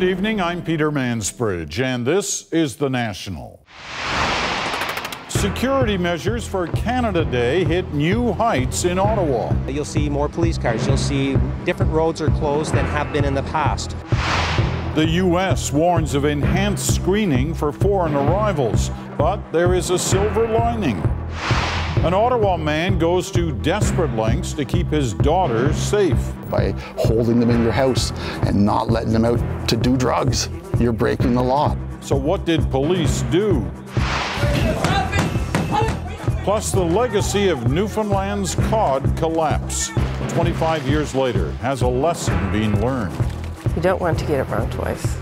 Good evening, I'm Peter Mansbridge, and this is The National. Security measures for Canada Day hit new heights in Ottawa. You'll see more police cars, you'll see different roads are closed than have been in the past. The U.S. warns of enhanced screening for foreign arrivals, but there is a silver lining. An Ottawa man goes to desperate lengths to keep his daughter safe. By holding them in your house and not letting them out to do drugs, you're breaking the law. So what did police do? Plus the legacy of Newfoundland's cod collapse. 25 years later, has a lesson being learned. You don't want to get it wrong twice.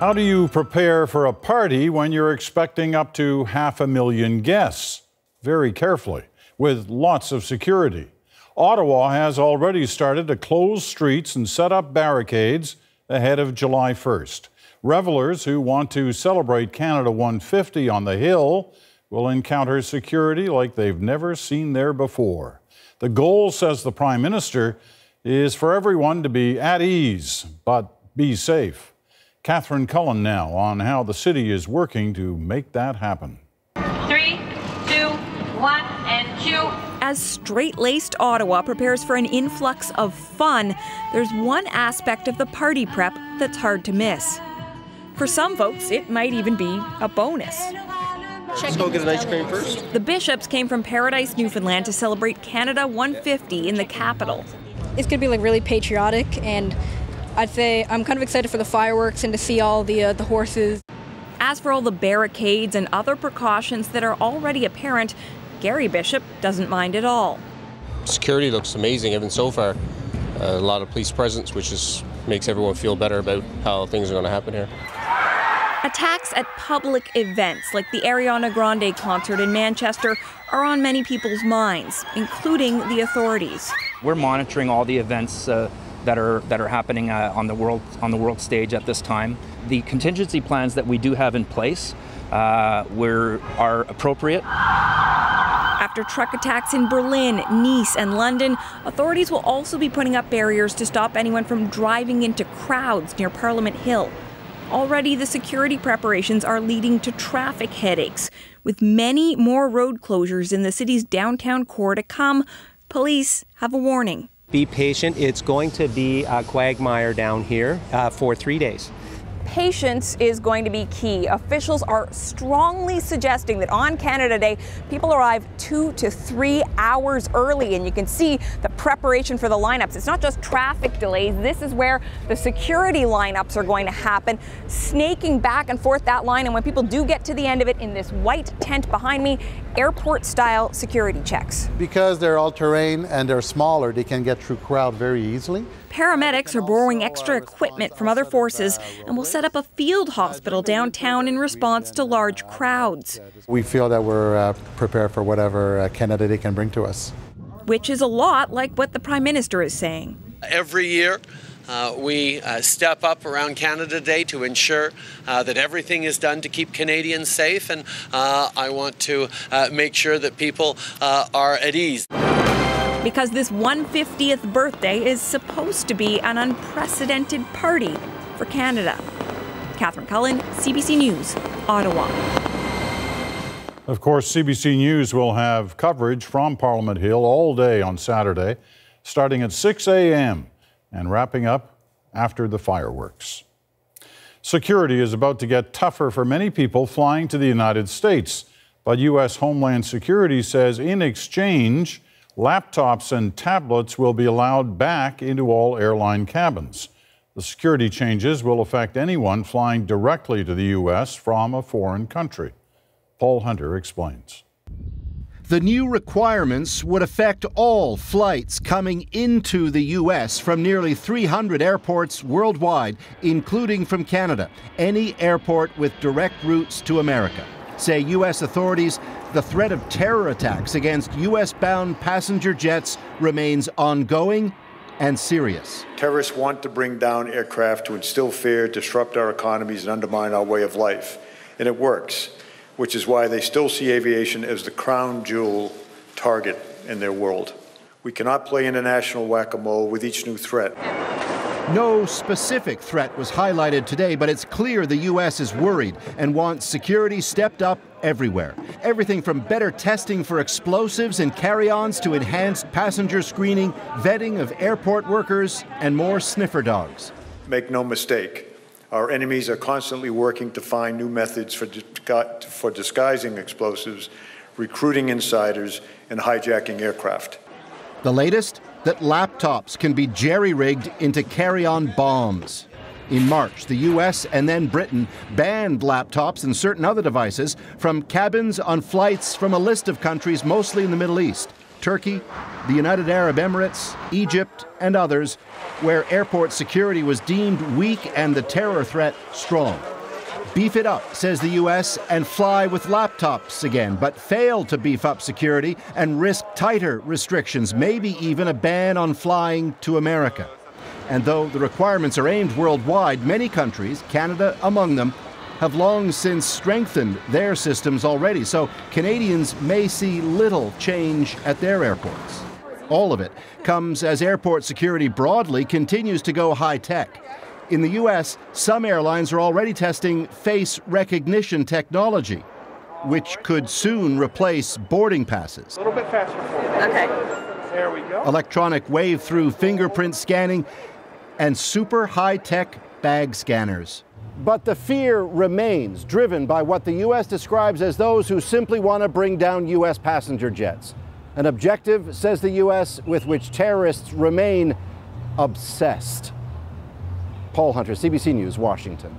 How do you prepare for a party when you're expecting up to 500,000 guests? Very carefully, with lots of security. Ottawa has already started to close streets and set up barricades ahead of July 1st. Revelers who want to celebrate Canada 150 on the Hill will encounter security like they've never seen there before. The goal, says the Prime Minister, is for everyone to be at ease, but be safe. Catherine Cullen now on how the city is working to make that happen. 3, 2, 1, and cue. As straight-laced Ottawa prepares for an influx of fun, there's one aspect of the party prep that's hard to miss. For some folks, it might even be a bonus. Let's go get an ice cream first. The Bishops came from Paradise, Newfoundland to celebrate Canada 150 in the capital. It's going to be like really patriotic, and I'd say I'm kind of excited for the fireworks and to see all the horses. As for all the barricades and other precautions that are already apparent, Gary Bishop doesn't mind at all. Security looks amazing, even so far. A lot of police presence, which just makes everyone feel better about how things are going to happen here. Attacks at public events, like the Ariana Grande concert in Manchester, are on many people's minds, including the authorities. We're monitoring all the events that are happening on the world stage at this time. The contingency plans that we do have in place are appropriate. After truck attacks in Berlin, Nice and London, authorities will also be putting up barriers to stop anyone from driving into crowds near Parliament Hill. Already the security preparations are leading to traffic headaches, with many more road closures in the city's downtown core to come. Police have a warning. Be patient. It's going to be a quagmire down here for 3 days. Patience is going to be key. Officials are strongly suggesting that on Canada Day, people arrive 2 to 3 hours early, and you can see the preparation for the lineups. It's not just traffic delays. This is where the security lineups are going to happen, snaking back and forth that line, and when people do get to the end of it in this white tent behind me, airport-style security checks. Because they're all-terrain and they're smaller, they can get through crowd very easily. Paramedics are borrowing extra equipment from other forces and will set up a field hospital downtown in response to large crowds. We feel that we're prepared for whatever Canada Day can bring to us. Which is a lot like what the Prime Minister is saying. Every year we step up around Canada Day to ensure that everything is done to keep Canadians safe, and I want to make sure that people are at ease. Because this 150th birthday is supposed to be an unprecedented party for Canada. Catherine Cullen, CBC News, Ottawa. Of course, CBC News will have coverage from Parliament Hill all day on Saturday, starting at 6 a.m. and wrapping up after the fireworks. Security is about to get tougher for many people flying to the United States, but U.S. Homeland Security says in exchange, laptops and tablets will be allowed back into all airline cabins. The security changes will affect anyone flying directly to the U.S. from a foreign country. Paul Hunter explains. The new requirements would affect all flights coming into the U.S. from nearly 300 airports worldwide, including from Canada, any airport with direct routes to America. Say U.S. authorities, the threat of terror attacks against U.S.-bound passenger jets remains ongoing and serious. Terrorists want to bring down aircraft to instill fear, disrupt our economies, and undermine our way of life. And it works, which is why they still see aviation as the crown jewel target in their world. We cannot play international whack-a-mole with each new threat. No specific threat was highlighted today, but it's clear the U.S. is worried and wants security stepped up everywhere. Everything from better testing for explosives and carry-ons to enhanced passenger screening, vetting of airport workers, and more sniffer dogs. Make no mistake, our enemies are constantly working to find new methods for disguising explosives, recruiting insiders, and hijacking aircraft. The latest? That laptops can be jerry-rigged into carry-on bombs. In March, the U.S. and then Britain banned laptops and certain other devices from cabins on flights from a list of countries mostly in the Middle East: Turkey, the United Arab Emirates, Egypt, and others, where airport security was deemed weak and the terror threat strong. Beef it up, says the U.S., and fly with laptops again, but fail to beef up security and risk tighter restrictions, maybe even a ban on flying to America. And though the requirements are aimed worldwide, many countries, Canada among them, have long since strengthened their systems already, so Canadians may see little change at their airports. All of it comes as airport security broadly continues to go high-tech. In the U.S., some airlines are already testing face recognition technology, which could soon replace boarding passes. A little bit faster forward. Okay. There we go. Electronic wave-through fingerprint scanning and super high-tech bag scanners. But the fear remains, driven by what the U.S. describes as those who simply want to bring down U.S. passenger jets. An objective, says the U.S., with which terrorists remain obsessed. Paul Hunter, CBC News, Washington.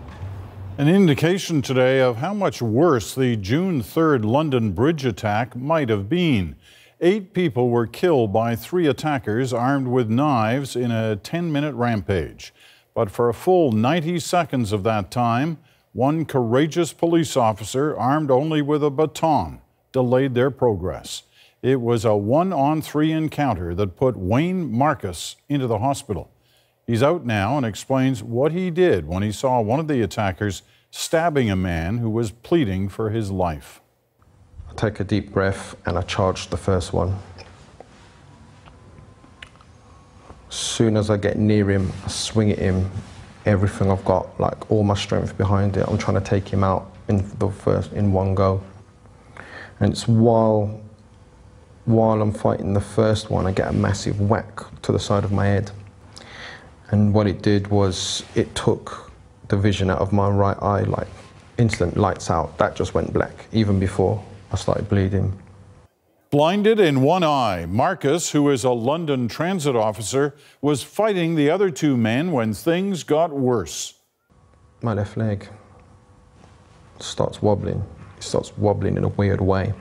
An indication today of how much worse the June 3rd London Bridge attack might have been. 8 people were killed by 3 attackers armed with knives in a 10-minute rampage. But for a full 90 seconds of that time, one courageous police officer armed only with a baton delayed their progress. It was a 1-on-3 encounter that put Wayne Marques into the hospital. He's out now and explains what he did when he saw one of the attackers stabbing a man who was pleading for his life. I take a deep breath and I charge the first one. As soon as I get near him, I swing at him, everything I've got, like all my strength behind it. I'm trying to take him out in one go. And it's while I'm fighting the first one, I get a massive whack to the side of my head. And what it did was it took the vision out of my right eye, like instant lights out. That just went black, even before I started bleeding. Blinded in one eye, Marques, who is a London transit officer, was fighting the other 2 men when things got worse. My left leg starts wobbling. It starts wobbling in a weird way.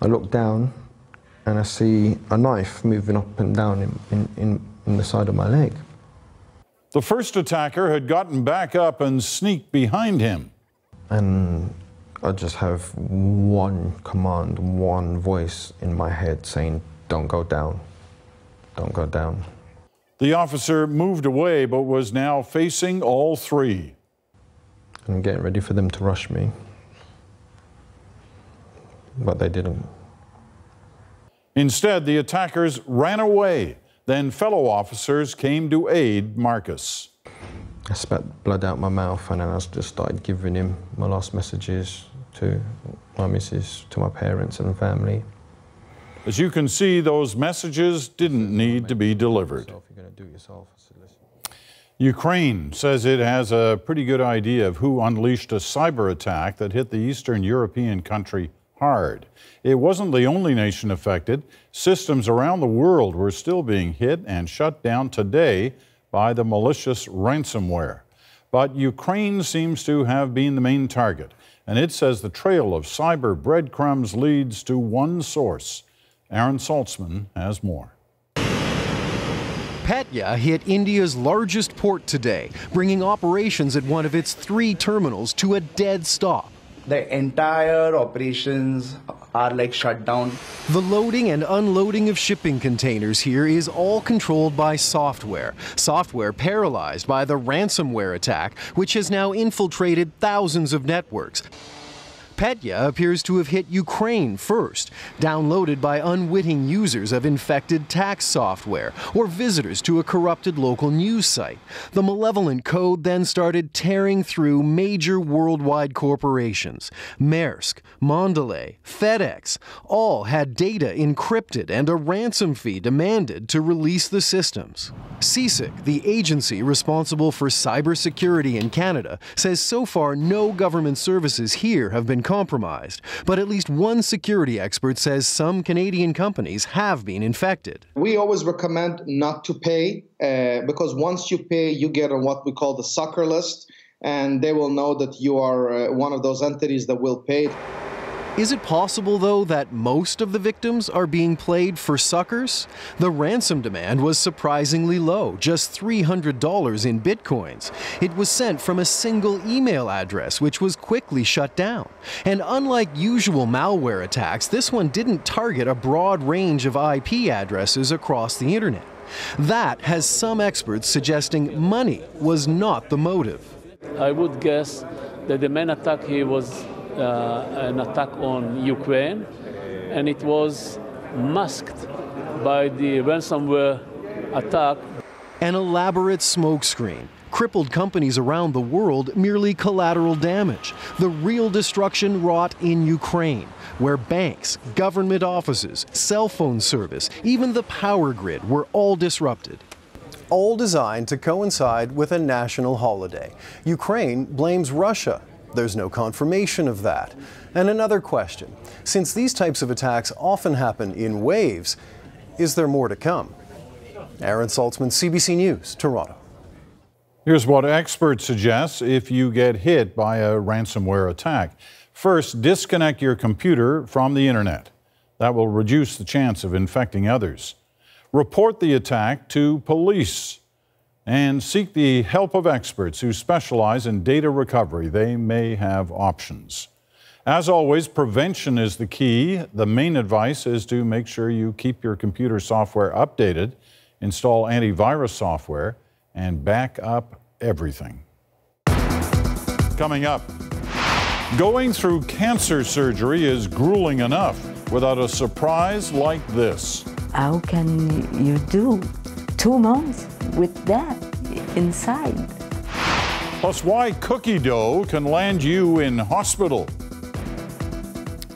I look down, and I see a knife moving up and down in the side of my leg. The first attacker had gotten back up and sneaked behind him. And I just have one command, one voice in my head saying, "Don't go down, don't go down." The officer moved away, but was now facing all 3. I'm getting ready for them to rush me, but they didn't. Instead, the attackers ran away. Then fellow officers came to aid Marques. I spat blood out my mouth, and then I just started giving him my last messages to my missus, to my parents and family. As you can see, those messages didn't need to be delivered. Ukraine says it has a pretty good idea of who unleashed a cyber attack that hit the Eastern European country hard. It wasn't the only nation affected. Systems around the world were still being hit and shut down today by the malicious ransomware. But Ukraine seems to have been the main target, and it says the trail of cyber breadcrumbs leads to one source. Aaron Saltzman has more. Petya hit India's largest port today, bringing operations at one of its 3 terminals to a dead stop. The entire operations are like shut down. The loading and unloading of shipping containers here is all controlled by software. Software paralyzed by the ransomware attack, which has now infiltrated thousands of networks. Petya appears to have hit Ukraine first, downloaded by unwitting users of infected tax software or visitors to a corrupted local news site. The malevolent code then started tearing through major worldwide corporations. Maersk, Mondelez, FedEx, all had data encrypted and a ransom fee demanded to release the systems. CSIC, the agency responsible for cybersecurity in Canada, says so far no government services here have been compromised, but at least one security expert says some Canadian companies have been infected. We always recommend not to pay because once you pay, you get on what we call the sucker list, and they will know that you are one of those entities that will pay. Is it possible, though, that most of the victims are being played for suckers? The ransom demand was surprisingly low, just $300 in bitcoins. It was sent from a single email address, which was quickly shut down. And unlike usual malware attacks, this one didn't target a broad range of IP addresses across the internet. That has some experts suggesting money was not the motive. I would guess that the main attack here was an attack on Ukraine, and it was masked by the ransomware attack. An elaborate smokescreen crippled companies around the world, merely collateral damage. The real destruction wrought in Ukraine, where banks, government offices, cell phone service, even the power grid were all disrupted. All designed to coincide with a national holiday. Ukraine blames Russia. There's no confirmation of that. And another question, since these types of attacks often happen in waves, is there more to come? Aaron Saltzman, CBC News, Toronto. Here's what experts suggest if you get hit by a ransomware attack. First, disconnect your computer from the internet. That will reduce the chance of infecting others. Report the attack to police. And seek the help of experts who specialize in data recovery. They may have options. As always, prevention is the key. The main advice is to make sure you keep your computer software updated, install antivirus software, and back up everything. Coming up, going through cancer surgery is grueling enough without a surprise like this. How can you do 2 months with that inside? Plus, why cookie dough can land you in hospital.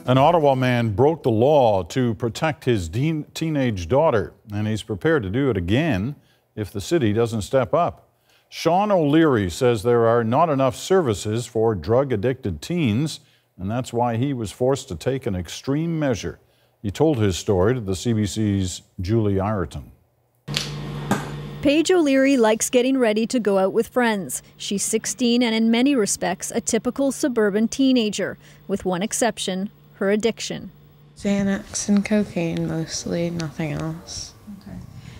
An Ottawa man broke the law to protect his teenage daughter, and he's prepared to do it again if the city doesn't step up. Sean O'Leary says there are not enough services for drug-addicted teens, and that's why he was forced to take an extreme measure. He told his story to the CBC's Julie Ireton. Paige O'Leary likes getting ready to go out with friends. She's 16 and in many respects a typical suburban teenager, with one exception, her addiction. Xanax and cocaine mostly, nothing else.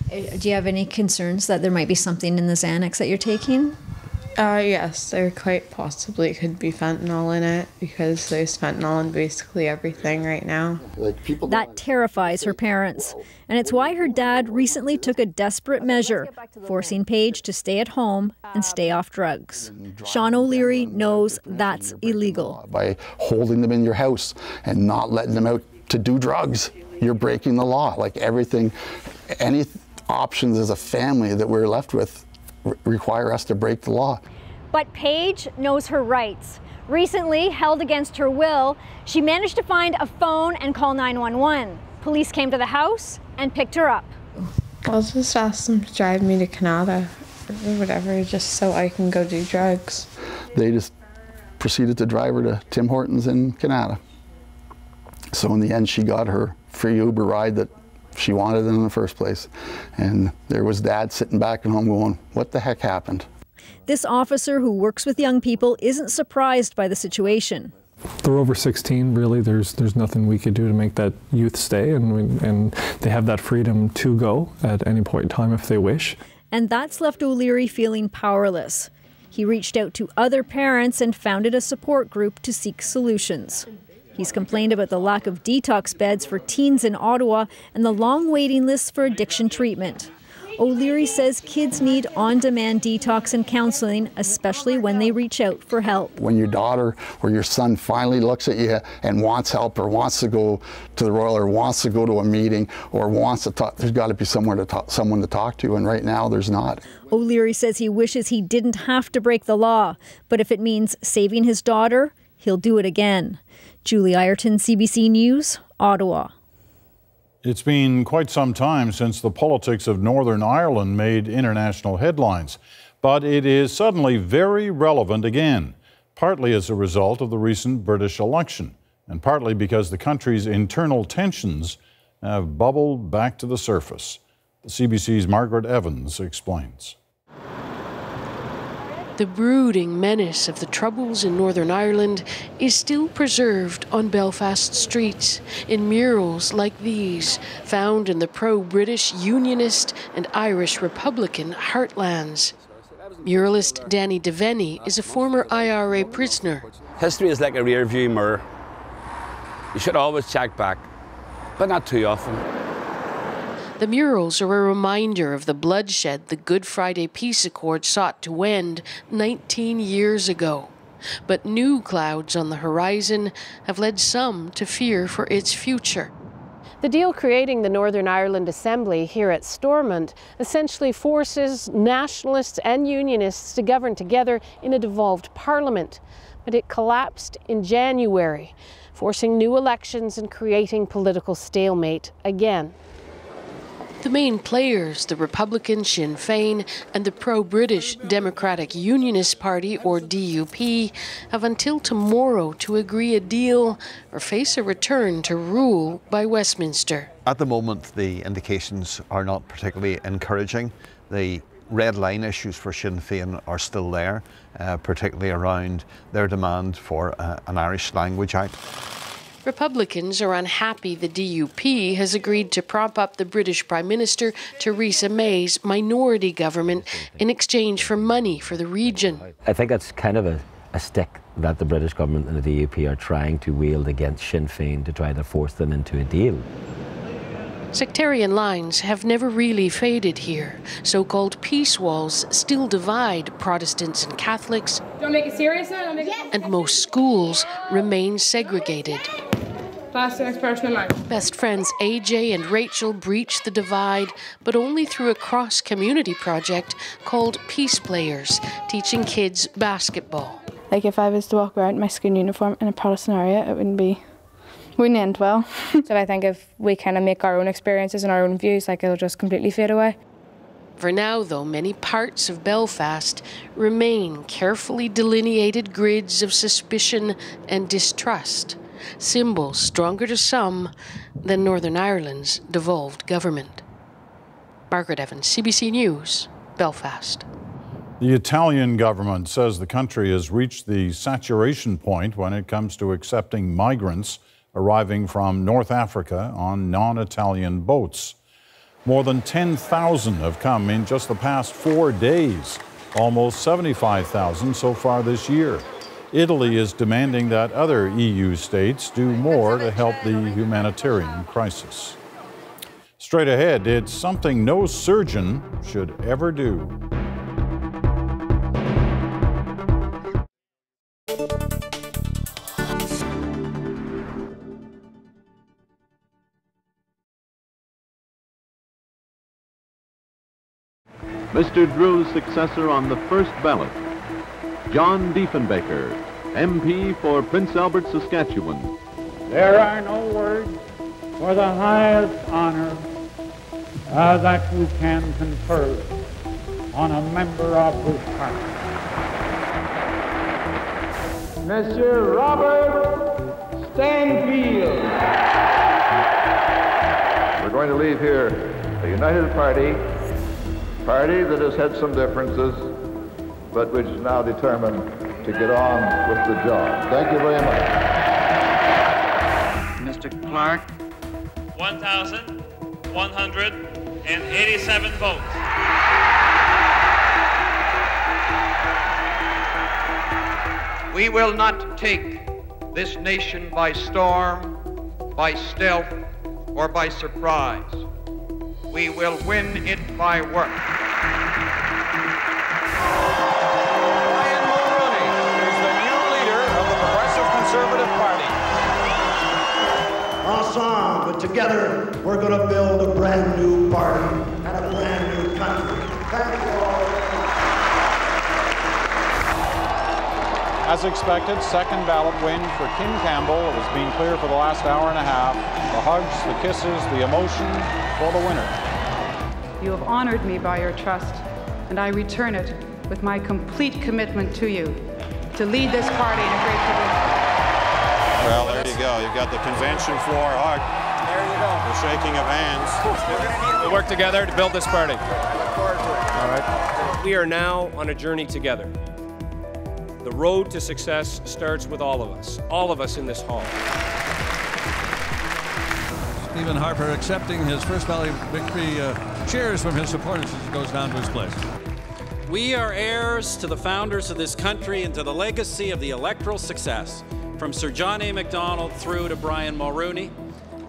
Okay. Do you have any concerns that there might be something in the Xanax that you're taking? Yes, there quite possibly could be fentanyl in it, because there's fentanyl in basically everything right now. That terrifies her parents, and it's why her dad recently took a desperate measure, forcing Paige to stay at home and stay off drugs. Sean O'Leary knows that's illegal. By holding them in your house and not letting them out to do drugs, you're breaking the law. Like everything, any options as a family that we're left with require us to break the law. But Paige knows her rights. Recently, held against her will, she managed to find a phone and call 911. Police came to the house and picked her up. I'll just ask them to drive me to Canada or whatever, just so I can go do drugs. They just proceeded to drive her to Tim Hortons in Canada. So in the end, she got her free Uber ride that she wanted it in the first place. And there was Dad sitting back at home going, what the heck happened? This officer who works with young people isn't surprised by the situation. They're over 16, really. There's nothing we could do to make that youth stay, and they have that freedom to go at any point in time if they wish. And that's left O'Leary feeling powerless. He reached out to other parents and founded a support group to seek solutions. He's complained about the lack of detox beds for teens in Ottawa and the long waiting lists for addiction treatment. O'Leary says kids need on-demand detox and counseling, especially when they reach out for help. When your daughter or your son finally looks at you and wants help or wants to go to the Royal or wants to go to a meeting or wants to talk, there's got to be someone to talk to, and right now there's not. O'Leary says he wishes he didn't have to break the law, but if it means saving his daughter, he'll do it again. Julie Ireton, CBC News, Ottawa. It's been quite some time since the politics of Northern Ireland made international headlines, but it is suddenly very relevant again, partly as a result of the recent British election, and partly because the country's internal tensions have bubbled back to the surface. The CBC's Margaret Evans explains. The brooding menace of the Troubles in Northern Ireland is still preserved on Belfast streets in murals like these, found in the pro-British Unionist and Irish Republican heartlands. Muralist Danny Devaney is a former IRA prisoner. History is like a rear-view mirror. You should always check back, but not too often. The murals are a reminder of the bloodshed the Good Friday Peace Accord sought to end 19 years ago. But new clouds on the horizon have led some to fear for its future. The deal creating the Northern Ireland Assembly here at Stormont essentially forces nationalists and unionists to govern together in a devolved parliament. But it collapsed in January, forcing new elections and creating political stalemate again. The main players, the Republican Sinn Féin and the pro-British Democratic Unionist Party, or DUP, have until tomorrow to agree a deal or face a return to rule by Westminster. At the moment, the indications are not particularly encouraging. The red line issues for Sinn Féin are still there, particularly around their demand for an Irish Language Act. Republicans are unhappy the DUP has agreed to prop up the British Prime Minister Theresa May's minority government in exchange for money for the region. I think that's kind of a stick that the British government and the DUP are trying to wield against Sinn Féin to try to force them into a deal. Sectarian lines have never really faded here. So-called peace walls still divide Protestants and Catholics. And most schools remain segregated. Best friends AJ and Rachel breached the divide, but only through a cross-community project called Peace Players, teaching kids basketball. Like, if I was to walk around in my school uniform in a Protestant area, it wouldn't end well. So I think if we kind of make our own experiences and our own views, like, it'll just completely fade away. For now, though, many parts of Belfast remain carefully delineated grids of suspicion and distrust, symbols stronger to some than Northern Ireland's devolved government. Margaret Evans, CBC News, Belfast. The Italian government says the country has reached the saturation point when it comes to accepting migrants arriving from North Africa on non-Italian boats. More than 10,000 have come in just the past 4 days, almost 75,000 so far this year. Italy is demanding that other EU states do more to help the humanitarian crisis. Straight ahead, it's something no surgeon should ever do. Mr. Drew's successor on the first ballot, John Diefenbaker, MP for Prince Albert, Saskatchewan. There are no words for the highest honor that you can confer on a member of this party. Mr. Robert Stanfield. We're going to leave here a united party that has had some differences, but which is now determined to get on with the job. Thank you very much. Mr. Clark. 1,187 votes. We will not take this nation by storm, by stealth, or by surprise. We will win it by work. Brian Mulroney is the new leader of the Progressive Conservative Party. Ensemble, together, we're going to build a brand new party and a brand new country. Thank you all. As expected, second ballot win for Kim Campbell. It has been clear for the last hour and a half. The hugs, the kisses, the emotion for the winner. You have honored me by your trust, and I return it with my complete commitment to you to lead this party in a great community. Well, there you go. You've got the convention floor hug. There you go. The shaking of hands. We'll work together to build this party. I look forward to it. All right. We are now on a journey together. The road to success starts with all of us in this hall. Stephen Harper accepting his first ballot victory, cheers from his supporters as he goes down to his place. We are heirs to the founders of this country and to the legacy of the electoral success, from Sir John A. Macdonald through to Brian Mulroney.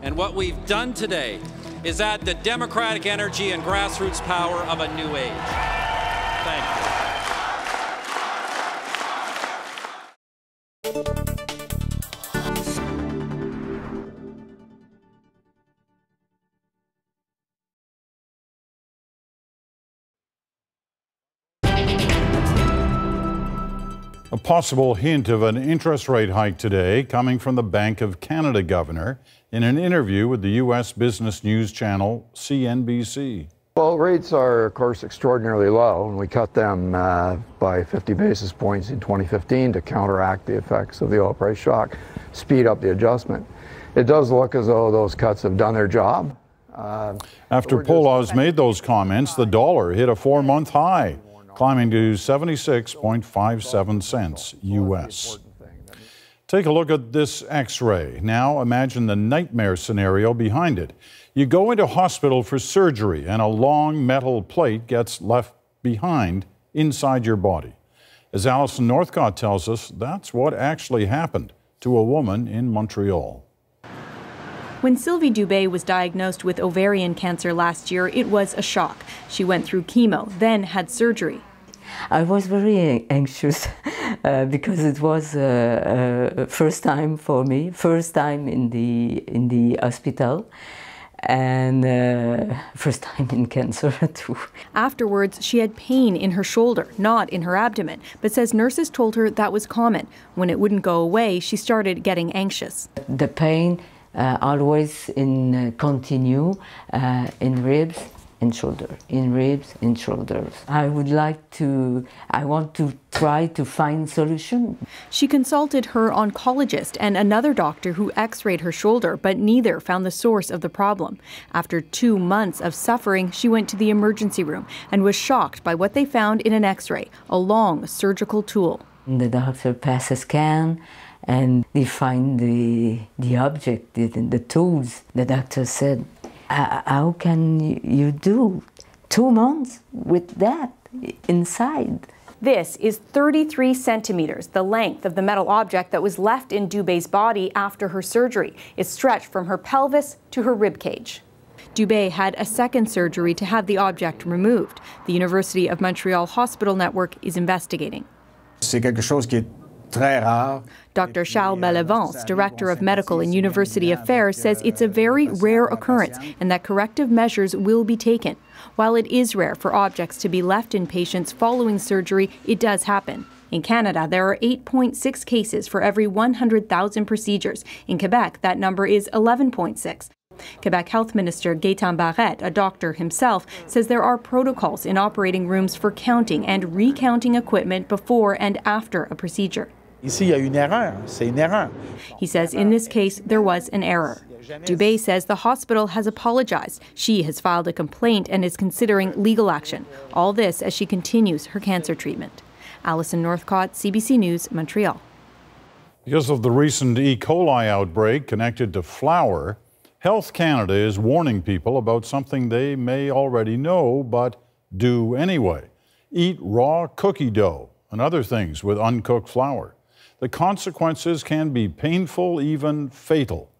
And what we've done today is add the democratic energy and grassroots power of a new age. Thank you. A possible hint of an interest rate hike today coming from the Bank of Canada governor in an interview with the U.S. business news channel CNBC. Well, rates are, of course, extraordinarily low, and we cut them by 50 basis points in 2015 to counteract the effects of the oil price shock, speed up the adjustment. It does look as though those cuts have done their job. After Polozs made those comments, the dollar hit a four-month high, climbing to 76.57 cents U.S. Take a look at this X-ray. Now imagine the nightmare scenario behind it. You go into hospital for surgery and a long metal plate gets left behind inside your body. As Alison Northcott tells us, that's what actually happened to a woman in Montreal. When Sylvie Dubé was diagnosed with ovarian cancer last year, it was a shock. She went through chemo, then had surgery. I was very anxious because it was first time for me, first time in the hospital. And first time in cancer, too. Afterwards, she had pain in her shoulder, not in her abdomen, but says nurses told her that was common. When it wouldn't go away, she started getting anxious. The pain always continue in ribs and shoulder, in ribs and shoulders. I want to try to find solution. She consulted her oncologist and another doctor who x-rayed her shoulder, but neither found the source of the problem. After 2 months of suffering, she went to the emergency room and was shocked by what they found in an x-ray, a long surgical tool. The doctor passed a scan and they find the object, the tools. The doctor said, how can you do 2 months with that inside? This is 33 centimeters, the length of the metal object that was left in Dubé's body after her surgery. It stretched from her pelvis to her rib cage. Dubé had a second surgery to have the object removed. The University of Montreal Hospital Network is investigating. C'est quelque chose qui est très rare. Dr. Charles Malavance, Director of Medical and University Affairs, says it's a very rare occurrence and that corrective measures will be taken. While it is rare for objects to be left in patients following surgery, it does happen. In Canada, there are 8.6 cases for every 100,000 procedures. In Quebec, that number is 11.6. Quebec Health Minister Gaétan Barrette, a doctor himself, says there are protocols in operating rooms for counting and recounting equipment before and after a procedure. He says in this case, there was an error. Dubé says the hospital has apologized. She has filed a complaint and is considering legal action. All this as she continues her cancer treatment. Alison Northcott, CBC News, Montreal. Because of the recent E. coli outbreak connected to flour, Health Canada is warning people about something they may already know, but do anyway. Eat raw cookie dough and other things with uncooked flour. The consequences can be painful, even fatal.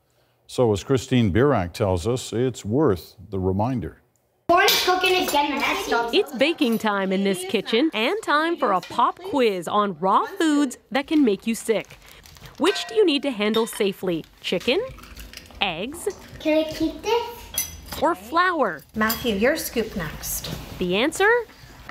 So as Christine Birak tells us, it's worth the reminder. starts cooking is getting the mess stops. It's baking time in this kitchen and time for a pop quiz on raw foods that can make you sick. Which do you need to handle safely? Chicken, eggs, can I keep this? Or flour? Matthew, your scoop next. The answer?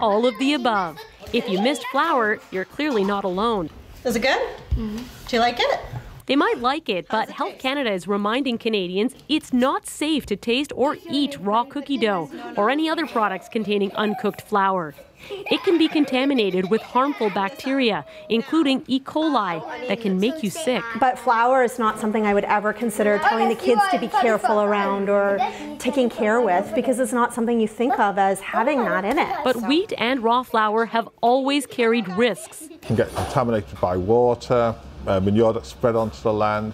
All of the above. If you missed flour, you're clearly not alone. Is it good? Mm-hmm. Do you like it? They might like it, but Health Canada is reminding Canadians it's not safe to taste or eat raw cookie dough or any other products containing uncooked flour. It can be contaminated with harmful bacteria, including E. coli, that can make you sick. But flour is not something I would ever consider telling the kids to be careful around or taking care with, because it's not something you think of as having that in it. But wheat and raw flour have always carried risks. You can get contaminated by water, manure that's spread onto the land,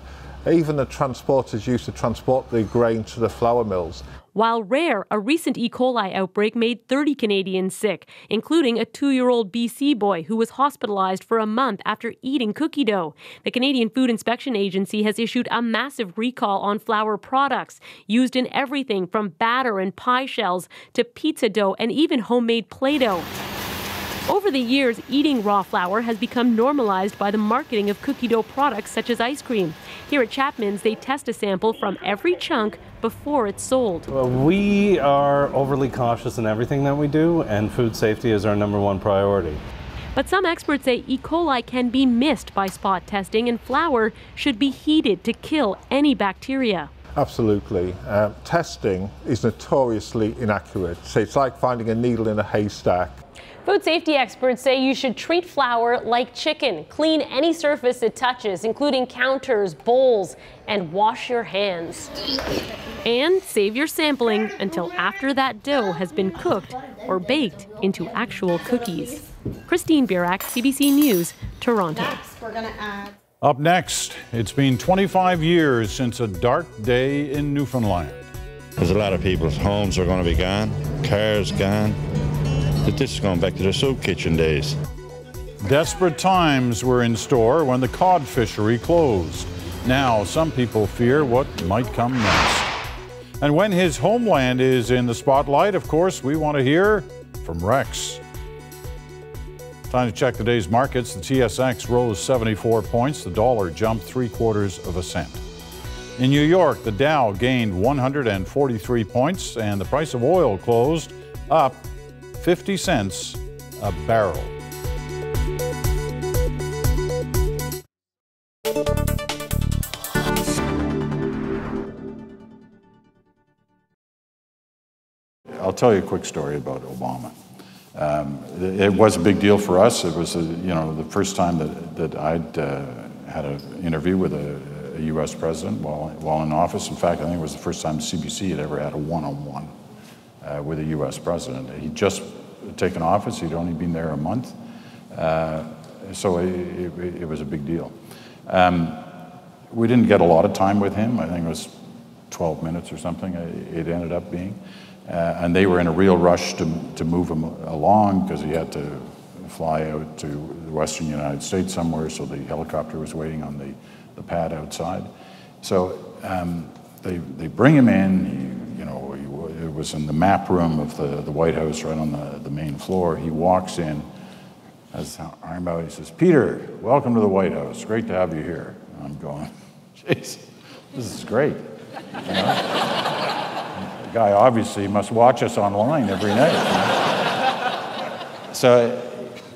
even the transporters used to transport the grain to the flour mills. While rare, a recent E. coli outbreak made 30 Canadians sick, including a 2-year-old BC boy who was hospitalized for a month after eating cookie dough. The Canadian Food Inspection Agency has issued a massive recall on flour products used in everything from batter and pie shells to pizza dough and even homemade Play-Doh. Over the years, eating raw flour has become normalized by the marketing of cookie dough products such as ice cream. Here at Chapman's, they test a sample from every chunk before it's sold. Well, we are overly cautious in everything that we do, and food safety is our #1 priority. But some experts say E. coli can be missed by spot testing, and flour should be heated to kill any bacteria. Absolutely. Testing is notoriously inaccurate, so it's like finding a needle in a haystack. Food safety experts say you should treat flour like chicken. Clean any surface it touches, including counters, bowls, and wash your hands. And save your sampling until after that dough has been cooked or baked into actual cookies. Christine Birak, CBC News, Toronto. Up next, it's been 25 years since a dark day in Newfoundland. There's a lot of people's homes are going to be gone, cars gone. But this is going back to the soup kitchen days. Desperate times were in store when the cod fishery closed. Now, some people fear what might come next. And when his homeland is in the spotlight, of course, we want to hear from Rex. Time to check today's markets. The TSX rose 74 points. The dollar jumped 0.75 cents. In New York, the Dow gained 143 points, and the price of oil closed up 50 cents a barrel. I'll tell you a quick story about Obama. It was a big deal for us. It was, the first time that I'd had an interview with a U.S. president while in office. In fact, I think it was the first time CBC had ever had a one-on-one. With a U.S. president. He'd just taken office, he'd only been there a month, so it was a big deal. We didn't get a lot of time with him. I think it was 12 minutes or something it ended up being. And they were in a real rush to move him along because he had to fly out to the western United States somewhere, so the helicopter was waiting on the pad outside. So they bring him in, it was in the map room of the White House, right on the main floor. He walks in, has an arm out, he says, "Peter, welcome to the White House. Great to have you here." And I'm going, "Jeez, this is great." The guy obviously must watch us online every night. So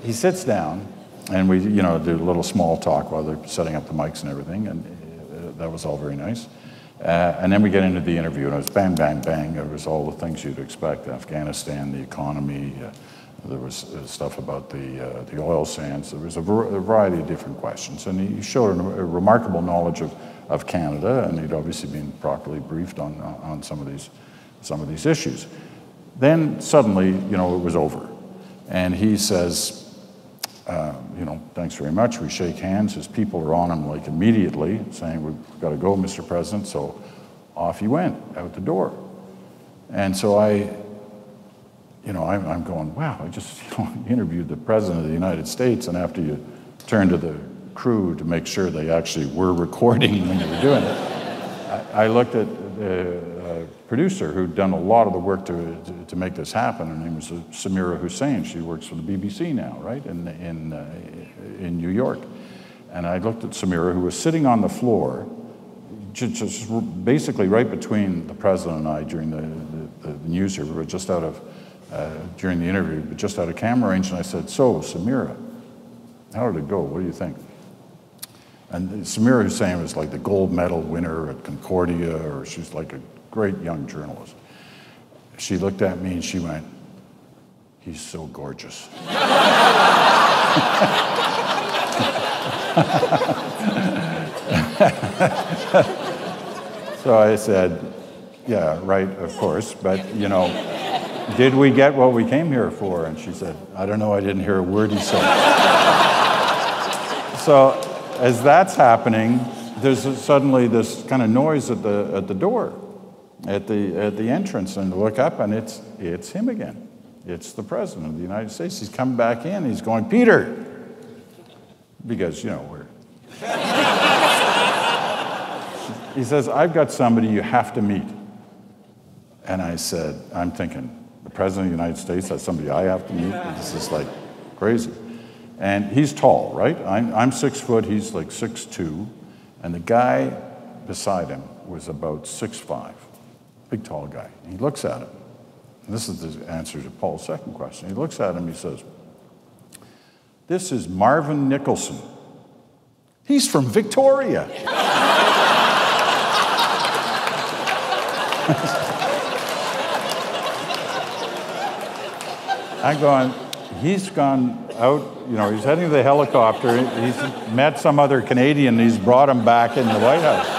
he sits down, and we, do a little small talk while they're setting up the mics and everything, and that was all very nice. And then we get into the interview, and it was bang, bang, bang. It was all the things you'd expect: Afghanistan, the economy. There was stuff about the oil sands. There was a variety of different questions, and he showed a remarkable knowledge of Canada, and he'd obviously been properly briefed on some of these issues. Then suddenly, it was over, and he says, "Thanks very much." We shake hands. His people are on him like immediately, saying, "We've got to go, Mr. President." So off he went out the door. And so I'm going, wow, I just interviewed the President of the United States. And after you turn to the crew to make sure they actually were recording when they were doing it, I looked at producer who'd done a lot of the work to make this happen. Her name was Samira Hussain. She works for the BBC now, right, in New York. And I looked at Samira, who was sitting on the floor, just basically right between the president and I during the news here. We were just out of, during the interview, but just out of camera range. And I said, "So, Samira, how did it go? What do you think?" And Samira Hussain was like the gold medal winner at Concordia, or she's like a great young journalist. She looked at me and she went, "He's so gorgeous." So I said, "Yeah, right, of course, but you know, did we get what we came here for?" And she said, "I don't know, I didn't hear a word he said." So as that's happening, there's suddenly this kind of noise at the door, at the entrance, and look up, and it's him again. It's the president of the United States. He's come back in. He's going, "Peter," because you know we're. He says, "I've got somebody you have to meet." And I said, I'm thinking, the president of the United States has somebody I have to meet. This is like crazy. And he's tall, right? I'm 6 foot. He's like 6'2", and the guy beside him was about 6'5". Big, tall guy. He looks at him. And this is the answer to Paul's second question. He looks at him, he says, "This is Marvin Nicholson. He's from Victoria." I'm going, he's gone out, you know, he's heading to the helicopter. He's met some other Canadian. He's brought him back in the White House.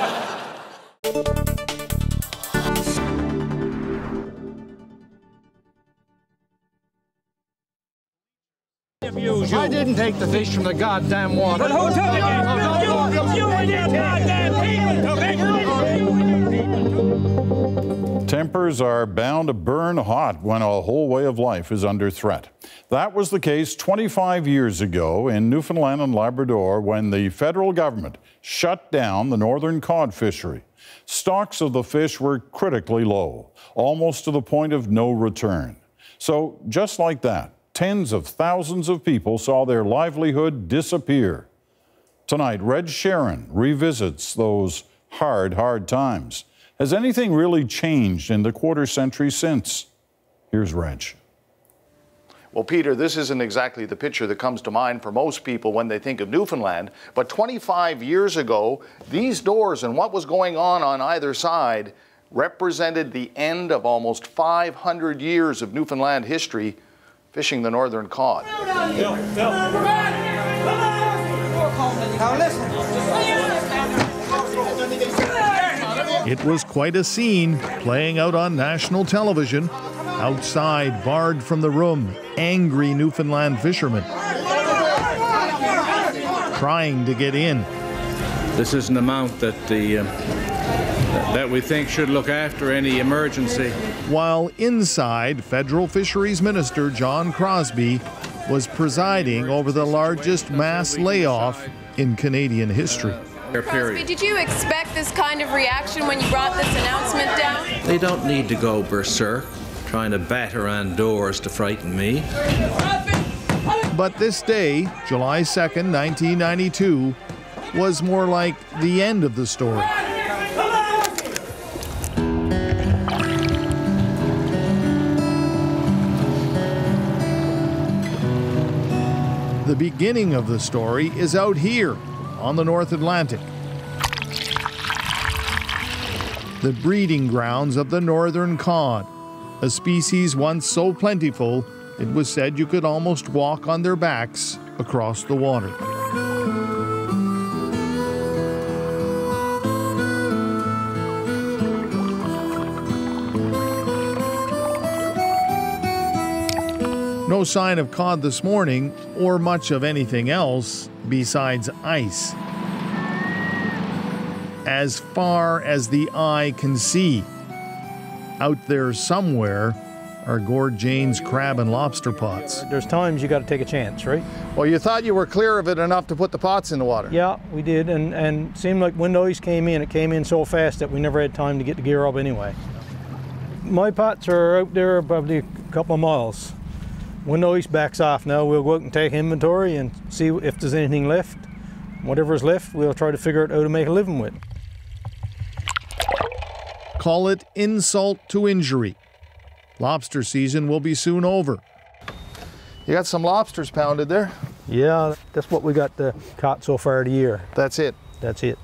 I didn't take the fish from the goddamn water. But who took it? You and your goddamn people. Tempers are bound to burn hot when a whole way of life is under threat. That was the case 25 years ago in Newfoundland and Labrador when the federal government shut down the northern cod fishery. Stocks of the fish were critically low, almost to the point of no return. So just like that, tens of thousands of people saw their livelihood disappear. Tonight, Reg Sherren revisits those hard times. Has anything really changed in the quarter century since? Here's Reg. Well, Peter, this isn't exactly the picture that comes to mind for most people when they think of Newfoundland, but 25 years ago, these doors and what was going on either side represented the end of almost 500 years of Newfoundland history fishing the northern cod. It was quite a scene playing out on national television. Outside, barred from the room, angry Newfoundland fishermen trying to get in. This is an amount that the that we think should look after any emergency. While inside, Federal Fisheries Minister John Crosbie was presiding over the largest mass layoff in Canadian history. Crosbie, did you expect this kind of reaction when you brought this announcement down? They don't need to go berserk, trying to batter on doors to frighten me. But this day, July 2nd, 1992, was more like the end of the story. The beginning of the story is out here on the North Atlantic. The breeding grounds of the northern cod, a species once so plentiful it was said you could almost walk on their backs across the water. No sign of cod this morning, or much of anything else besides ice, as far as the eye can see. Out there somewhere are Gord Jane's crab and lobster pots. There's times you got to take a chance, right? Well, you thought you were clear of it enough to put the pots in the water. Yeah, we did, and seemed like when the ice came in, it came in so fast that we never had time to get the gear up anyway. my pots are out there probably a couple of miles. When the ice backs off now, we'll go out and take inventory and see if there's anything left. Whatever's left, we'll try to figure out how to make a living with. Call it insult to injury. Lobster season will be soon over. You got some lobsters pounded there? Yeah, that's what we got caught so far the year. That's it? That's it.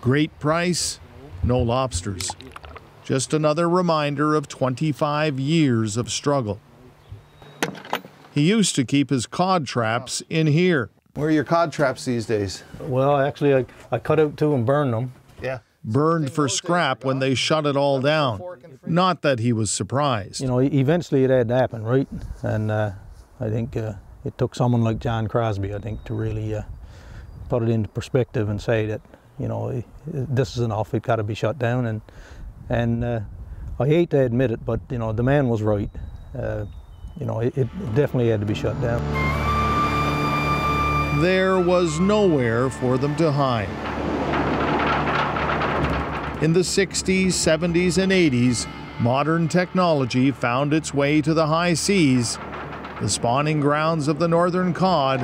Great price, no lobsters. Just another reminder of 25 years of struggle. He used to keep his cod traps in here. Where are your cod traps these days? Well, actually, I cut out two and burned them. Yeah. Burned for scrap when they shut it all down. Not that he was surprised. You know, eventually it had to happen, right? And I think it took someone like John Crosbie, I think, to really put it into perspective and say that, you know, this is enough, it got to be shut down. And I hate to admit it, but, you know, the man was right. You know, it definitely had to be shut down. There was nowhere for them to hide. In the 60s, 70s, and 80s, modern technology found its way to the high seas, the spawning grounds of the northern cod,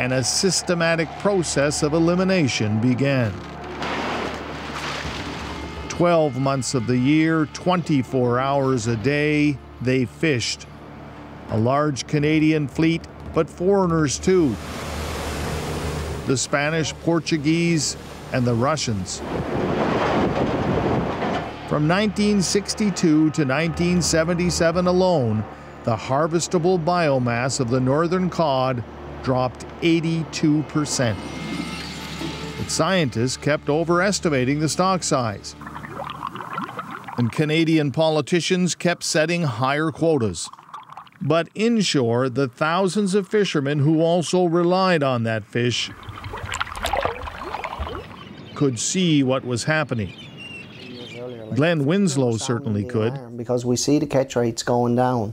and a systematic process of elimination began. 12 months of the year, 24 hours a day, they fished. A large Canadian fleet, but foreigners too. The Spanish, Portuguese, and the Russians. From 1962 to 1977 alone, the harvestable biomass of the northern cod dropped 82%. But scientists kept overestimating the stock size. And Canadian politicians kept setting higher quotas. But inshore, the thousands of fishermen who also relied on that fish could see what was happening. Glenn Winslow certainly could. Because we see the catch rates going down,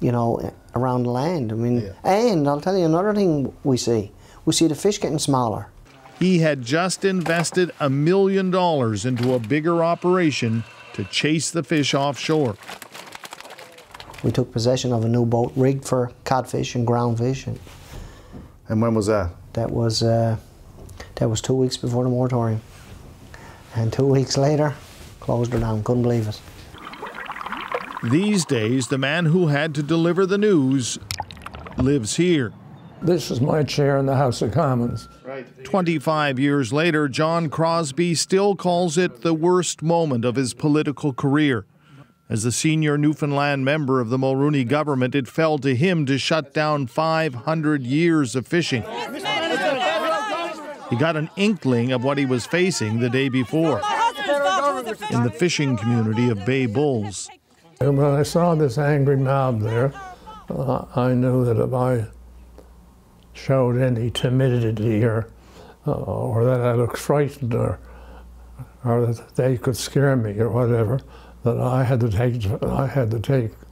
you know, around the land. I mean, yeah. And I'll tell you another thing we see the fish getting smaller. He had just invested $1 million into a bigger operation to chase the fish offshore. We took possession of a new boat rigged for codfish and groundfish. And when was that? That was 2 weeks before the moratorium. And 2 weeks later, closed her down. Couldn't believe it. These days, the man who had to deliver the news lives here. This is my chair in the House of Commons. 25 years later, John Crosbie still calls it the worst moment of his political career. As the senior Newfoundland member of the Mulroney government, it fell to him to shut down 500 years of fishing. He got an inkling of what he was facing the day before in the fishing community of Bay Bulls. And when I saw this angry mob there, I knew that if I showed any timidity or that I looked frightened or that they could scare me or whatever, that I had to take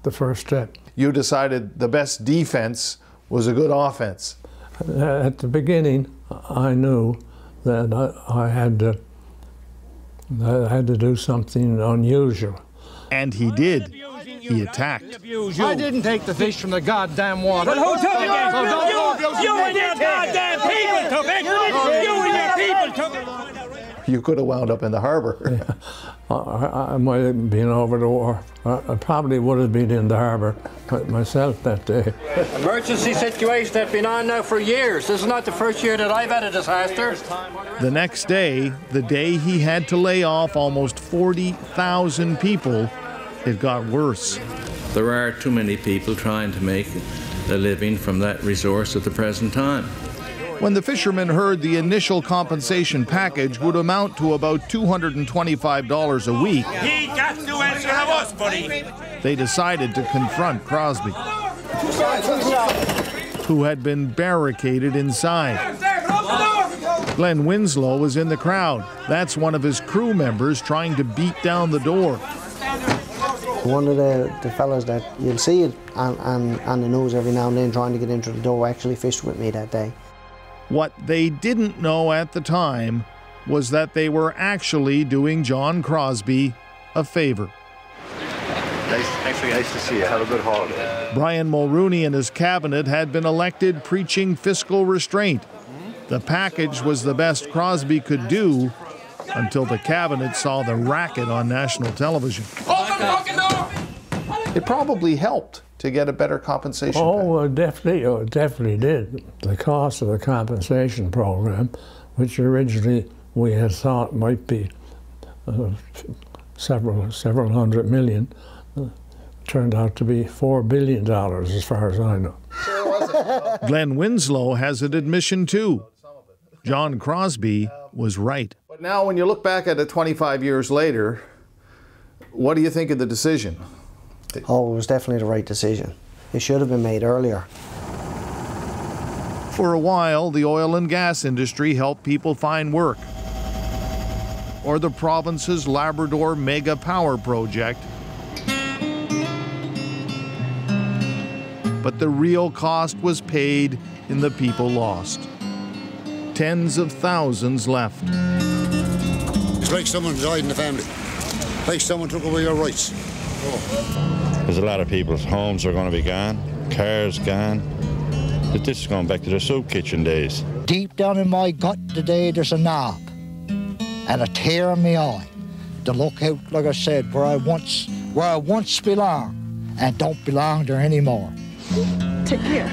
the first step. You decided the best defense was a good offense. At the beginning, I knew that I had to do something unusual. And he did. He attacked. I didn't take the fish from the goddamn water. But who took it? You and your goddamn people took it! You and your people took it! You could have wound up in the harbor. Yeah. I might have been over the wharf. I probably would have been in the harbor myself that day. Emergency situations have been on now for years. This is not the first year that I've had a disaster. The next day, the day he had to lay off almost 40,000 people, it got worse. There are too many people trying to make a living from that resource at the present time. When the fishermen heard the initial compensation package would amount to about $225 a week, he got to answer to us, buddy. They decided to confront Crosbie, who had been barricaded inside. Glenn Winslow was in the crowd. That's one of his crew members trying to beat down the door. One of the fellas that you'll see it on the news every now and then trying to get into the door actually fished with me that day. What they didn't know at the time was that they were actually doing John Crosbie a favor. Nice to see you. Have a good holiday. Brian Mulroney and his cabinet had been elected preaching fiscal restraint. The package was the best Crosbie could do until the cabinet saw the racket on national television. Open the fucking door! It probably helped to get a better compensation package. Definitely did. The cost of the compensation program, which originally we had thought might be several hundred million, turned out to be $4 billion, as far as I know. Glenn Winslow has an admission too. John Crosbie was right. But now, when you look back at it 25 years later, what do you think of the decision? Oh, it was definitely the right decision. It should have been made earlier. For a while, the oil and gas industry helped people find work, or the province's Labrador mega power project. But the real cost was paid in the people lost. Tens of thousands left. It's like someone died in the family. Like someone took away your rights. Oh. There's a lot of people's homes are going to be gone, cars gone. But this is going back to the soup kitchen days. Deep down in my gut today, there's a knob and a tear in my eye. To look out, like I said, where I once belonged and don't belong there anymore. Take care. Take care.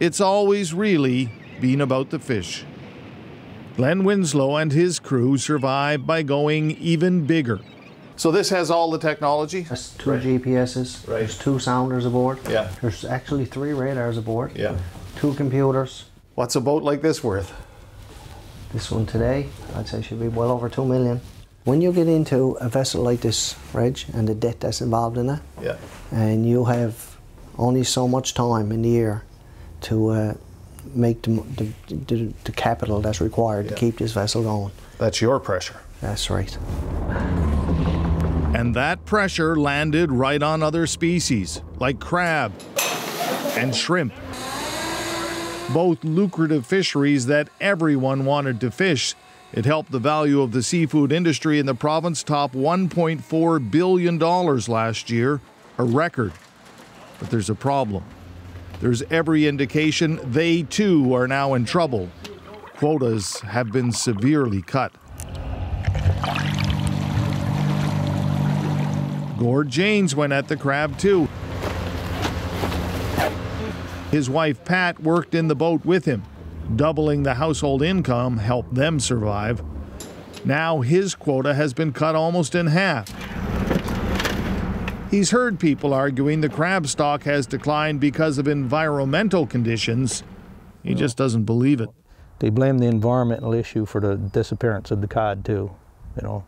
It's always really been about the fish. Glenn Winslow and his crew survived by going even bigger. So this has all the technology? That's two GPSs, right. There's two sounders aboard. Yeah. There's actually three radars aboard. Yeah. Two computers. What's a boat like this worth? This one today, I'd say should be well over $2 million. When you get into a vessel like this, Reg, and the debt that's involved in it, yeah, and you have only so much time in the year to make the capital that's required, yeah, to keep this vessel going. That's your pressure. That's right. And that pressure landed right on other species, like crab and shrimp. Both lucrative fisheries that everyone wanted to fish. It helped the value of the seafood industry in the province top $1.4 billion last year, a record. But there's a problem. There's every indication they, too, are now in trouble. Quotas have been severely cut. Gord Jane went at the crab, too. His wife, Pat, worked in the boat with him. Doubling the household income helped them survive. Now his quota has been cut almost in half. He's heard people arguing the crab stock has declined because of environmental conditions. He just doesn't believe it. They blame the environmental issue for the disappearance of the cod too. You know,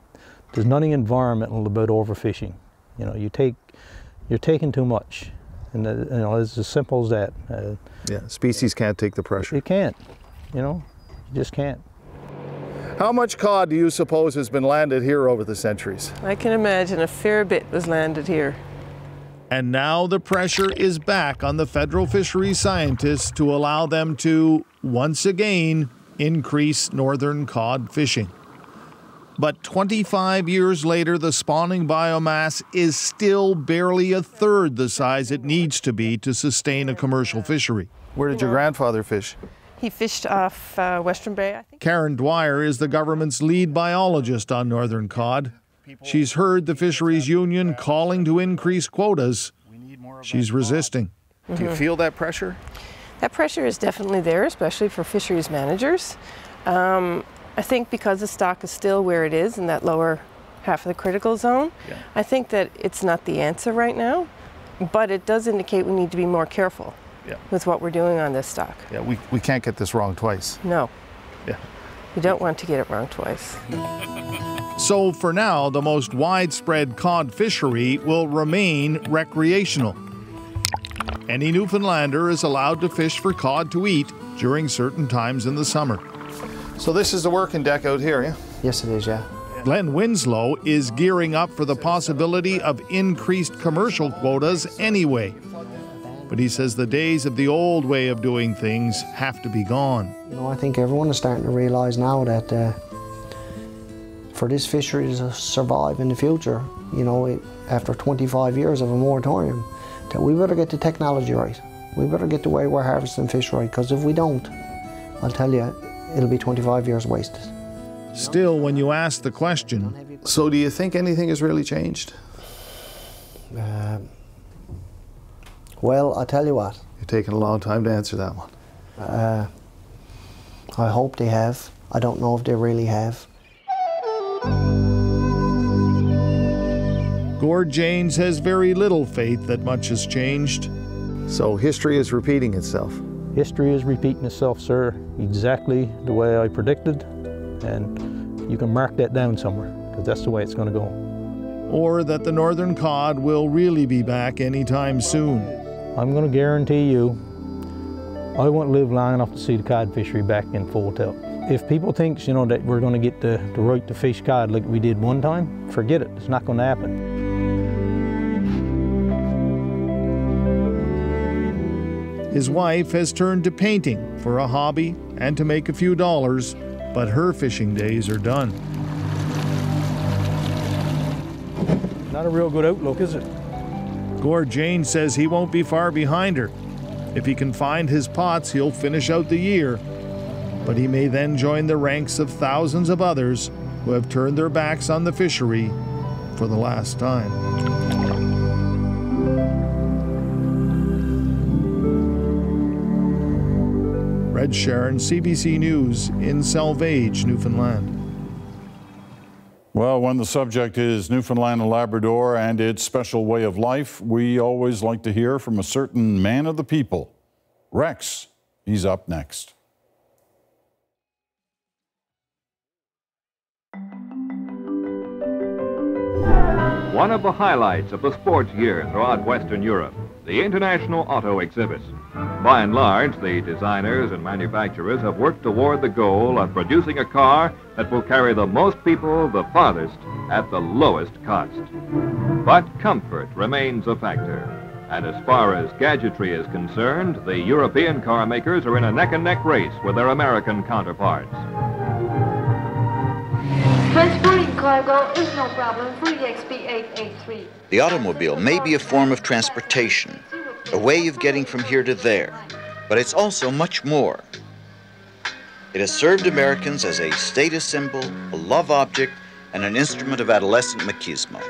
there's nothing environmental about overfishing. You know, you're taking too much, and you know, it's as simple as that. Yeah, species can't take the pressure. It can't. You know, you just can't. How much cod do you suppose has been landed here over the centuries? I can imagine a fair bit was landed here. And now the pressure is back on the federal fisheries scientists to allow them to, once again, increase northern cod fishing. But 25 years later, the spawning biomass is still barely a third the size it needs to be to sustain a commercial fishery. Where did your grandfather fish? He fished off Western Bay, I think. Karen Dwyer is the government's lead biologist on northern cod. She's heard the Fisheries Union calling to increase quotas. She's resisting. Mm-hmm. Do you feel that pressure? That pressure is definitely there, especially for fisheries managers. I think because the stock is still where it is in that lower half of the critical zone, yeah, I think that it's not the answer right now, but it does indicate we need to be more careful. Yeah, with what we're doing on this stock. Yeah, we can't get this wrong twice. No. Yeah. You don't want to get it wrong twice. So for now, the most widespread cod fishery will remain recreational. Any Newfoundlander is allowed to fish for cod to eat during certain times in the summer. So this is the working deck out here, yeah? Yes, it is, yeah. Glenn Winslow is gearing up for the possibility of increased commercial quotas anyway. But he says the days of the old way of doing things have to be gone. You know, I think everyone is starting to realise now that for this fishery to survive in the future, you know, after 25 years of a moratorium, that we better get the technology right. We better get the way we're harvesting fish right, because if we don't, I'll tell you, it'll be 25 years wasted. Still, when you ask the question, so do you think anything has really changed? Well, I'll tell you what. You're taking a long time to answer that one. I hope they have. I don't know if they really have. Gord Jane has very little faith that much has changed. So history is repeating itself. History is repeating itself, sir, exactly the way I predicted. And you can mark that down somewhere, because that's the way it's going to go. Or that the northern cod will really be back anytime soon. I'm going to guarantee you, I won't live long enough to see the cod fishery back in full tilt. If people think, you know, that we're going to get the right to fish cod like we did one time, forget it. It's not going to happen. His wife has turned to painting for a hobby and to make a few dollars, but her fishing days are done. Not a real good outlook, is it? Gord Jane says he won't be far behind her. If he can find his pots, he'll finish out the year. But he may then join the ranks of thousands of others who have turned their backs on the fishery for the last time. Reg Sherren, CBC News, in Salvage, Newfoundland. Well, when the subject is Newfoundland and Labrador and its special way of life, we always like to hear from a certain man of the people. Rex, he's up next. One of the highlights of the sports year throughout Western Europe, the International Auto Exhibits. By and large, the designers and manufacturers have worked toward the goal of producing a car that will carry the most people the farthest at the lowest cost. But comfort remains a factor. And as far as gadgetry is concerned, the European car makers are in a neck-and-neck race with their American counterparts. Transporting cargo is no problem for EXP883. The automobile may be a form of transportation, a way of getting from here to there, but it's also much more. It has served Americans as a status symbol, a love object, and an instrument of adolescent machismo.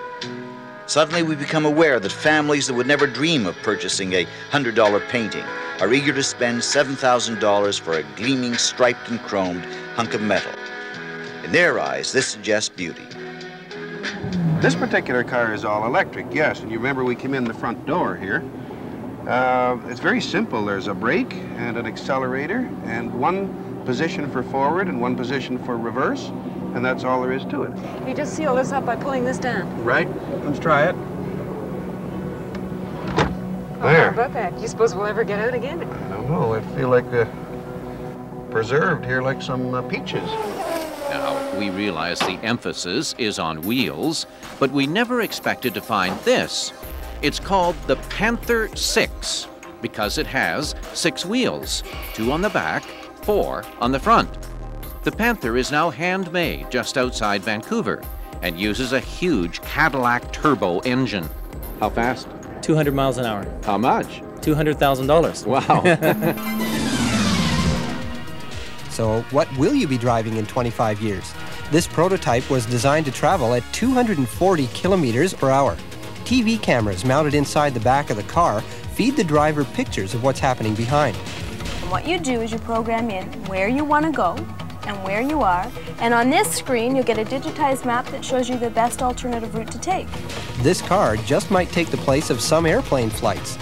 Suddenly we become aware that families that would never dream of purchasing a $100 painting are eager to spend $7,000 for a gleaming, striped and chromed hunk of metal. In their eyes, this suggests beauty. This particular car is all electric, yes, and you remember we came in the front door here. It's very simple. There's a brake and an accelerator and one position for forward and one position for reverse, and that's all there is to it. You just seal this up by pulling this down. Right. Let's try it. Oh, there. How about that? Do you suppose we'll ever get out again? I don't know. I feel like preserved here like some peaches. Now, we realize the emphasis is on wheels, but we never expected to find this. It's called the Panther 6 because it has 6 wheels, 2 on the back, 4 on the front. The Panther is now handmade just outside Vancouver and uses a huge Cadillac turbo engine. How fast? 200 miles an hour. How much? $200,000. Wow. So what will you be driving in 25 years? This prototype was designed to travel at 240 kilometers per hour. TV cameras mounted inside the back of the car feed the driver pictures of what's happening behind. And what you do is you program in where you want to go and where you are, and on this screen you'll get a digitized map that shows you the best alternative route to take. This car just might take the place of some airplane flights.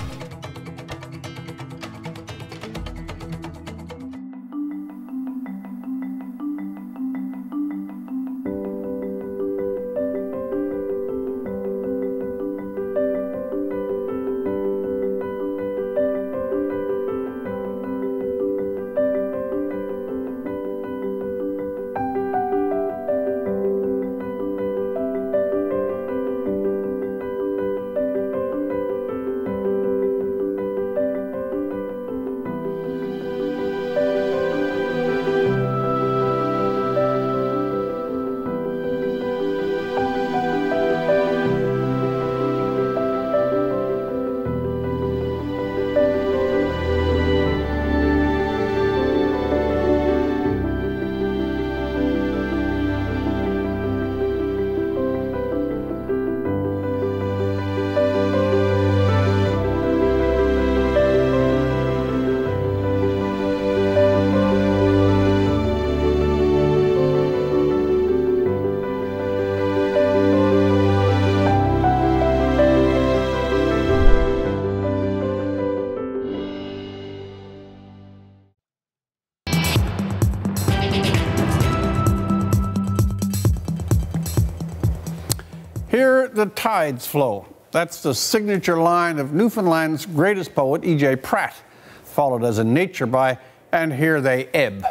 Here the tides flow. That's the signature line of Newfoundland's greatest poet, E.J. Pratt, followed as in nature by "And Here They Ebb."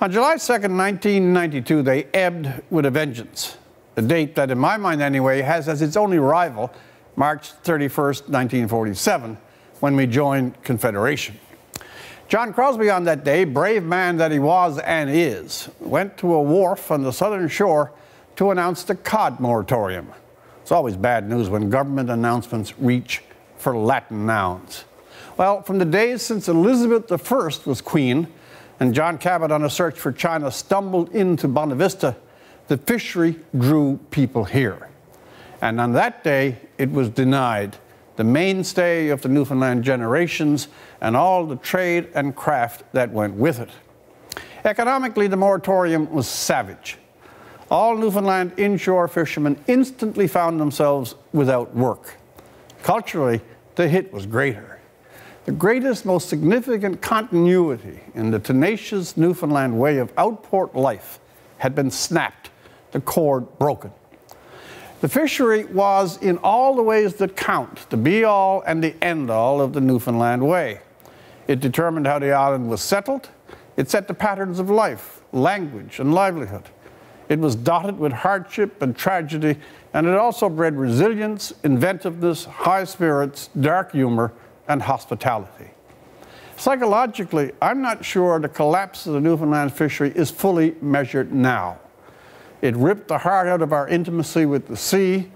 On July 2nd, 1992, they ebbed with a vengeance, a date that, in my mind anyway, has as its only rival March 31st, 1947, when we joined Confederation. John Crosbie on that day, brave man that he was and is, went to a wharf on the southern shore to announce the cod moratorium. It's always bad news when government announcements reach for Latin nouns. Well, from the days since Elizabeth I was queen and John Cabot on a search for China stumbled into Bonavista, the fishery drew people here. And on that day, it was denied, the mainstay of the Newfoundland generations and all the trade and craft that went with it. Economically, the moratorium was savage. All Newfoundland inshore fishermen instantly found themselves without work. Culturally, the hit was greater. The greatest, most significant continuity in the tenacious Newfoundland way of outport life had been snapped, the cord broken. The fishery was, in all the ways that count, the be-all and the end-all of the Newfoundland way. It determined how the island was settled. It set the patterns of life, language, and livelihood. It was dotted with hardship and tragedy, and it also bred resilience, inventiveness, high spirits, dark humor, and hospitality. Psychologically, I'm not sure the collapse of the Newfoundland fishery is fully measured now. It ripped the heart out of our intimacy with the sea,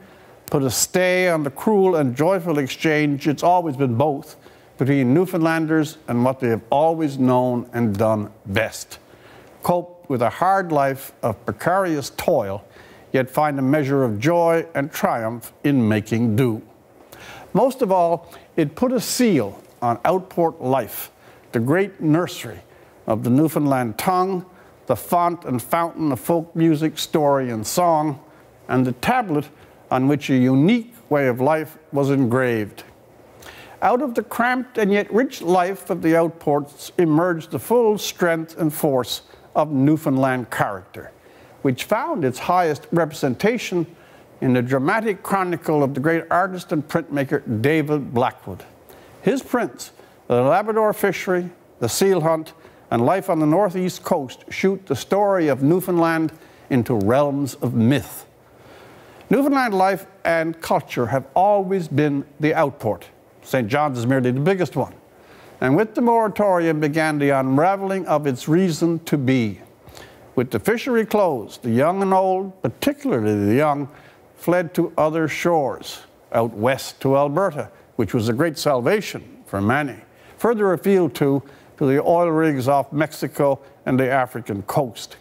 put a stay on the cruel and joyful exchange, it's always been both, between Newfoundlanders and what they have always known and done best. Cope with a hard life of precarious toil, yet find a measure of joy and triumph in making do. Most of all, it put a seal on outport life, the great nursery of the Newfoundland tongue, the font and fountain of folk music, story, and song, and the tablet on which a unique way of life was engraved. Out of the cramped and yet rich life of the outports emerged the full strength and force of Newfoundland character, which found its highest representation in the dramatic chronicle of the great artist and printmaker David Blackwood. His prints, The Labrador Fishery, The Seal Hunt, and Life on the Northeast Coast shoot the story of Newfoundland into realms of myth. Newfoundland life and culture have always been the outport. St. John's is merely the biggest one. And with the moratorium began the unraveling of its reason to be. With the fishery closed, the young and old, particularly the young, fled to other shores, out west to Alberta, which was a great salvation for many. Further afield, too, to the oil rigs off Mexico and the African coast.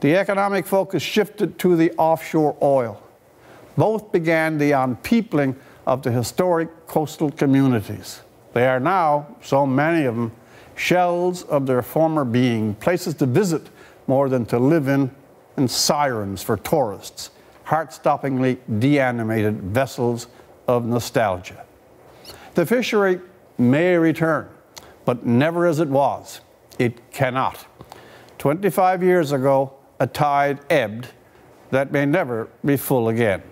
The economic focus shifted to the offshore oil. Both began the unpeopling of the historic coastal communities. They are now, so many of them, shells of their former being, places to visit more than to live in, and sirens for tourists, heart-stoppingly deanimated vessels of nostalgia. The fishery may return, but never as it was. It cannot. 25 years ago, a tide ebbed that may never be full again.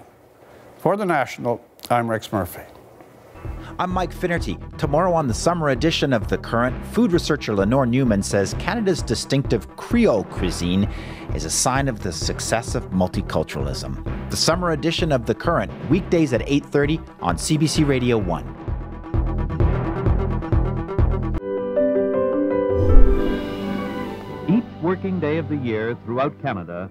For The National, I'm Rex Murphy. I'm Mike Finnerty. Tomorrow on the summer edition of The Current, food researcher Lenore Newman says Canada's distinctive Creole cuisine is a sign of the success of multiculturalism. The summer edition of The Current, weekdays at 8:30 on CBC Radio 1. Working day of the year throughout Canada,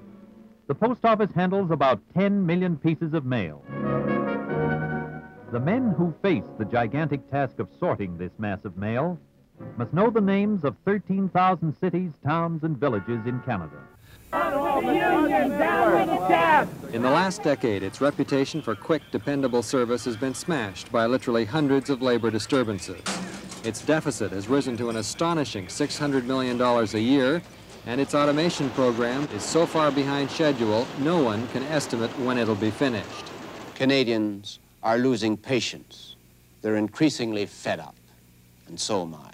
the post office handles about 10 million pieces of mail. The men who face the gigantic task of sorting this mass of mail must know the names of 13,000 cities, towns, and villages in Canada. In the last decade, its reputation for quick, dependable service has been smashed by literally hundreds of labor disturbances. Its deficit has risen to an astonishing $600 million a year, and its automation program is so far behind schedule, no one can estimate when it'll be finished. Canadians are losing patience. They're increasingly fed up, and so am I.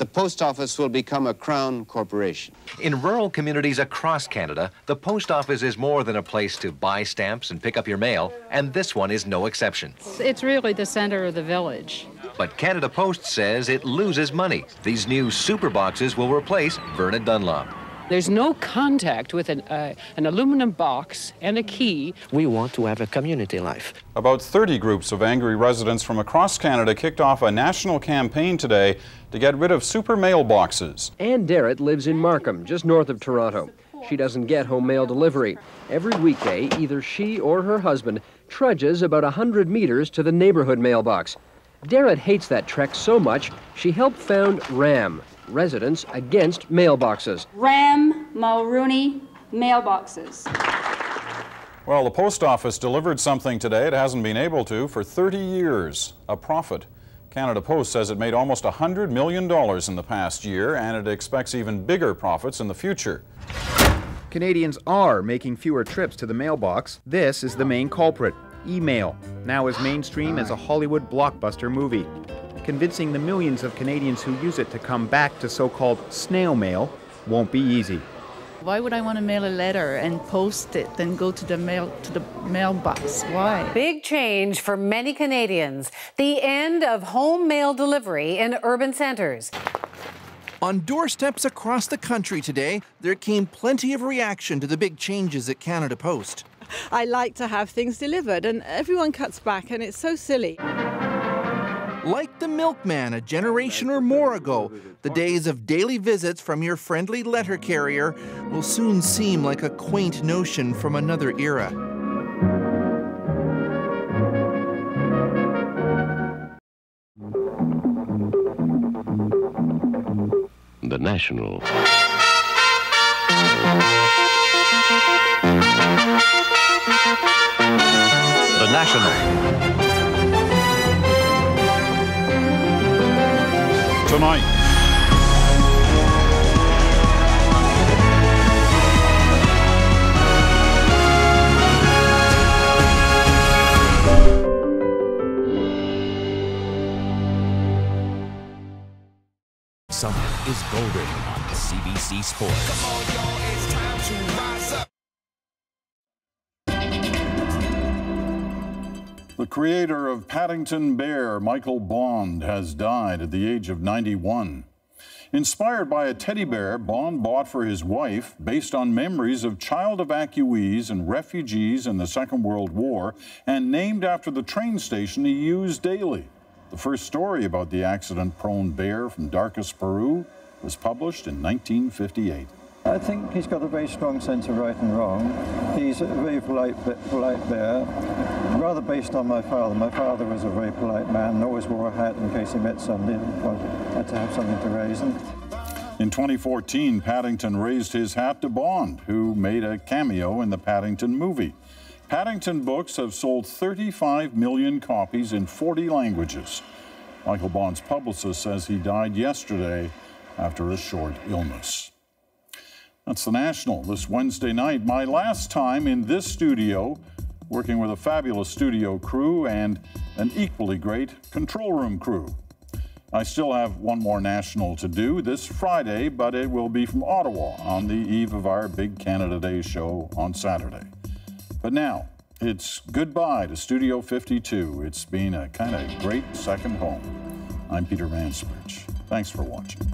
The post office will become a crown corporation. In rural communities across Canada, the post office is more than a place to buy stamps and pick up your mail, and this one is no exception. It's really the center of the village. But Canada Post says it loses money. These new super boxes will replace Vernon Dunlop. There's no contact with an aluminum box and a key. We want to have a community life. About 30 groups of angry residents from across Canada kicked off a national campaign today to get rid of super mailboxes. Ann Darrett lives in Markham, just north of Toronto. She doesn't get home mail delivery. Every weekday, either she or her husband trudges about 100 meters to the neighborhood mailbox. Darrett hates that trek so much, she helped found RAM, Residents Against Mailboxes. RAM Mulroney Mailboxes. Well, the post office delivered something today it hasn't been able to for 30 years, a profit. Canada Post says it made almost $100 million in the past year, and it expects even bigger profits in the future. Canadians are making fewer trips to the mailbox. This is the main culprit, email, now as mainstream as a Hollywood blockbuster movie, convincing the millions of Canadians who use it to come back to so-called snail mail won't be easy. Why would I want to mail a letter and post it, then go to the mailbox? Why? Big change for many Canadians. The end of home mail delivery in urban centers. On doorsteps across the country today, there came plenty of reaction to the big changes at Canada Post. I like to have things delivered, and everyone cuts back, and it's so silly. Like the milkman a generation or more ago, the days of daily visits from your friendly letter carrier will soon seem like a quaint notion from another era. The National. The National. Tonight, summer is golden on CBC Sports. Come on, y'all, it's time to rise up. The creator of Paddington Bear, Michael Bond, has died at the age of 91. Inspired by a teddy bear Bond bought for his wife based on memories of child evacuees and refugees in the Second World War, and named after the train station he used daily. The first story about the accident-prone bear from darkest Peru was published in 1958. I think he's got a very strong sense of right and wrong. He's a very polite bear, rather based on my father. My father was a very polite man and always wore a hat in case he met somebody and had to have something to raise. In 2014, Paddington raised his hat to Bond, who made a cameo in the Paddington movie. Paddington books have sold 35 million copies in 40 languages. Michael Bond's publicist says he died yesterday after a short illness. That's The National this Wednesday night. My last time in this studio, working with a fabulous studio crew and an equally great control room crew. I still have one more National to do this Friday, but it will be from Ottawa on the eve of our big Canada Day show on Saturday. But now, it's goodbye to Studio 52. It's been a kind of great second home. I'm Peter Mansbridge. Thanks for watching.